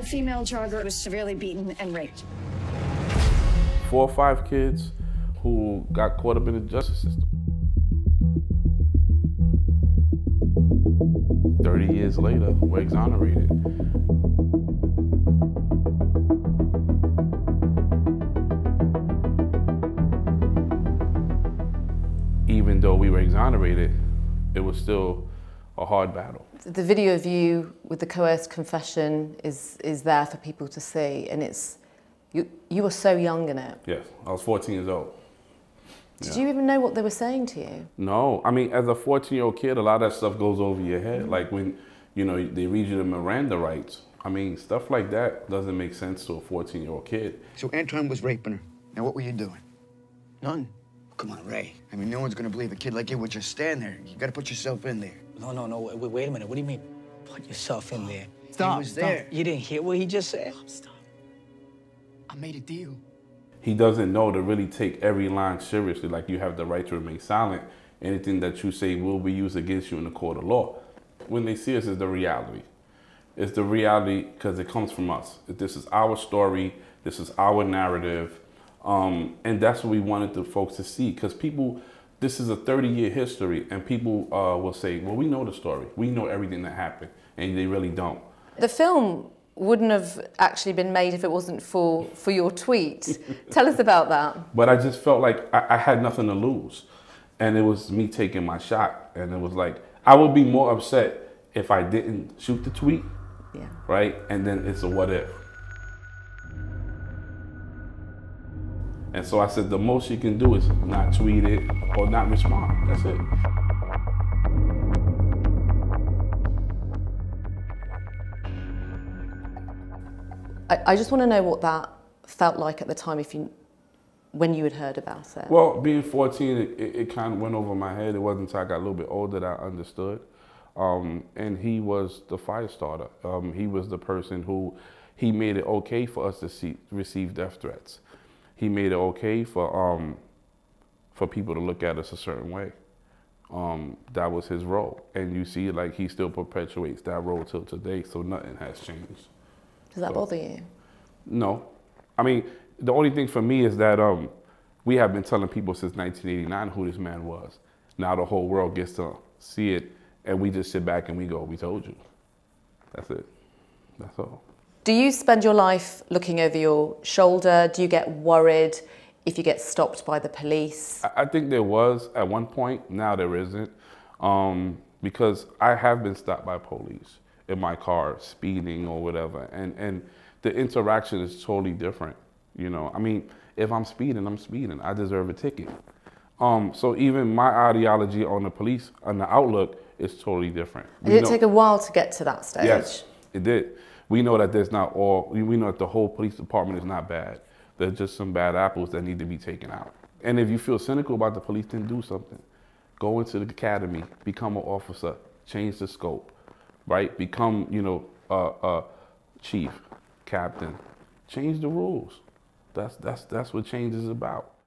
The female jogger was severely beaten and raped. 4 or 5 kids who got caught up in the justice system. 30 years later, we're exonerated. Even though we were exonerated, it was still a hard battle. The video of you with the coerced confession is there for people to see, and it's, you were so young in it. Yes, I was 14 years old. Did you even know what they were saying to you? No, I mean, as a 14-year-old kid, a lot of that stuff goes over your head. Like when, you know, they read you the Miranda rights. I mean, stuff like that doesn't make sense to a 14-year-old kid. So Antoine was raping her. Now what were you doing? None. Come on, Ray. I mean, no one's gonna believe a kid like you would just stand there. You gotta put yourself in there. No, no, no, wait a minute. What do you mean, put yourself in there? Stop, he was there. You didn't hear what he just said? Stop. I made a deal. He doesn't know to really take every line seriously, like you have the right to remain silent. Anything that you say will be used against you in the court of law. When They See Us is the reality. It's the reality because it comes from us. This is our story, this is our narrative, and that's what we wanted the folks to see, because people, this is a 30-year history, and people will say, well, we know the story, we know everything that happened, and they really don't. The film wouldn't have actually been made if it wasn't for your tweet. Tell us about that. But I just felt like I had nothing to lose. And it was me taking my shot. And it was like, I would be more upset if I didn't shoot the tweet, right? And then it's a what if. And so I said, the most you can do is not tweet it or not respond. That's it. I just want to know what that felt like at the time, if you, when you had heard about it. Well, being 14, it kind of went over my head. It wasn't until I got a little bit older that I understood. And he was the fire starter. He was the person who, he made it okay for us to receive death threats. He made it okay for people to look at us a certain way. That was his role. And you see, like, he still perpetuates that role till today, so nothing has changed. Does that bother you? No. I mean, the only thing for me is that we have been telling people since 1989 who this man was. Now the whole world gets to see it, and we just sit back and we go, we told you. That's it. That's all. Do you spend your life looking over your shoulder? Do you get worried if you get stopped by the police? I think there was at one point. Now there isn't. Because I have been stopped by police in my car, speeding or whatever, and the interaction is totally different, you know? I mean, if I'm speeding, I'm speeding. I deserve a ticket. So even my ideology on the police, on the outlook, is totally different. Did it take a while to get to that stage? Yes, it did. We know that there's not all, we know that the whole police department is not bad. There's just some bad apples that need to be taken out. And if you feel cynical about the police, then do something. Go into the academy, become an officer, change the scope. Right? Become, you know, chief, captain. Change the rules. That's what change is about.